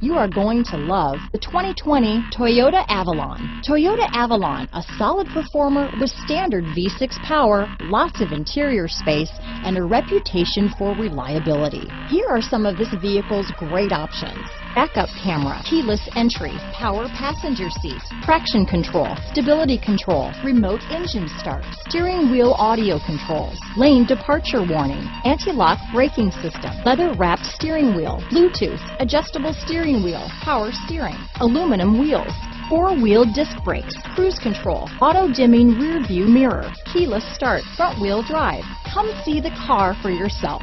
You are going to love the 2020 Toyota Avalon. Toyota Avalon, a solid performer with standard V6 power, lots of interior space, and a reputation for reliability. Here are some of this vehicle's great options: backup camera, keyless entry, power passenger seat, traction control, stability control, remote engine start, steering wheel audio controls, lane departure warning, anti-lock braking system, leather-wrapped steering wheel, Bluetooth, adjustable steering wheel, power steering, aluminum wheels, four-wheel disc brakes, cruise control, auto-dimming rear-view mirror, keyless start, front-wheel drive. Come see the car for yourself.